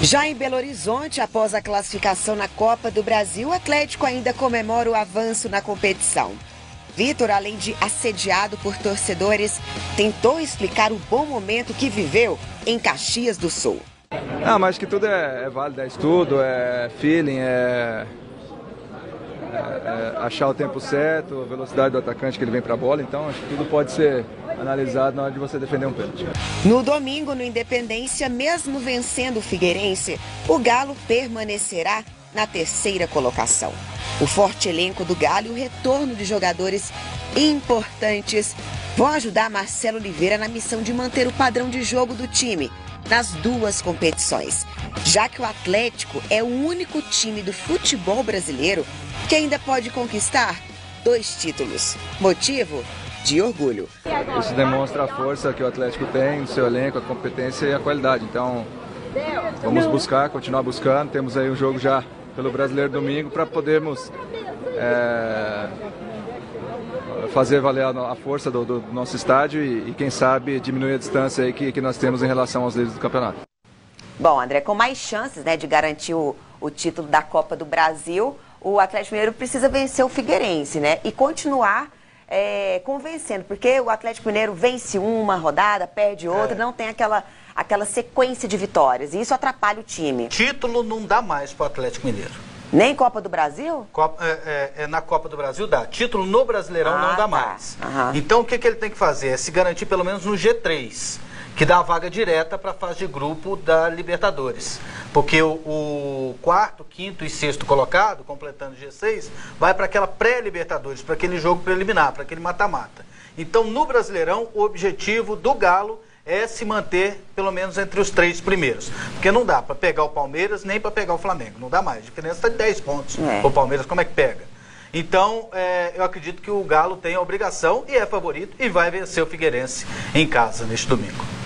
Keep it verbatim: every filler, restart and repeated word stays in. Já em Belo Horizonte, após a classificação na Copa do Brasil, o Atlético ainda comemora o avanço na competição. Victor, além de assediado por torcedores, tentou explicar o bom momento que viveu em Caxias do Sul. Ah, mas que tudo é, é válido, é estudo, é feeling, é, é, é achar o tempo certo, a velocidade do atacante que ele vem para a bola, então acho que tudo pode ser analisado na hora de você defender um pênalti. No domingo, no Independência, mesmo vencendo o Figueirense, o Galo permanecerá na terceira colocação. O forte elenco do Galo e o retorno de jogadores importantes vão ajudar Marcelo Oliveira na missão de manter o padrão de jogo do time nas duas competições, já que o Atlético é o único time do futebol brasileiro que ainda pode conquistar dois títulos. Motivo? De orgulho. Isso demonstra a força que o Atlético tem no seu elenco, a competência e a qualidade. Então, vamos buscar, continuar buscando. Temos aí um jogo já pelo Brasileiro domingo para podermos é, fazer valer a força do, do nosso estádio e, e, quem sabe, diminuir a distância aí que, que nós temos em relação aos líderes do campeonato. Bom, André, com mais chances, né, de garantir o, o título da Copa do Brasil, o Atlético Mineiro precisa vencer o Figueirense, né, e continuar É, convencendo, porque o Atlético Mineiro vence uma rodada, perde outra, é. não tem aquela, aquela sequência de vitórias, e isso atrapalha o time. Título não dá mais para o Atlético Mineiro. Nem Copa do Brasil? Copa, é, é, na Copa do Brasil dá, título no Brasileirão ah, não dá tá. mais. Uhum. Então o que, que ele tem que fazer? É se garantir pelo menos no G três, que dá a vaga direta para a fase de grupo da Libertadores. Porque o, o quarto, quinto e sexto colocado, completando o G seis, vai para aquela pré-Libertadores, para aquele jogo preliminar, para aquele mata-mata. Então, no Brasileirão, o objetivo do Galo é se manter, pelo menos, entre os três primeiros. Porque não dá para pegar o Palmeiras, nem para pegar o Flamengo. Não dá mais. A diferença está de dez pontos. É. O Palmeiras, como é que pega? Então, é, eu acredito que o Galo tem a obrigação, e é favorito, e vai vencer o Figueirense em casa neste domingo.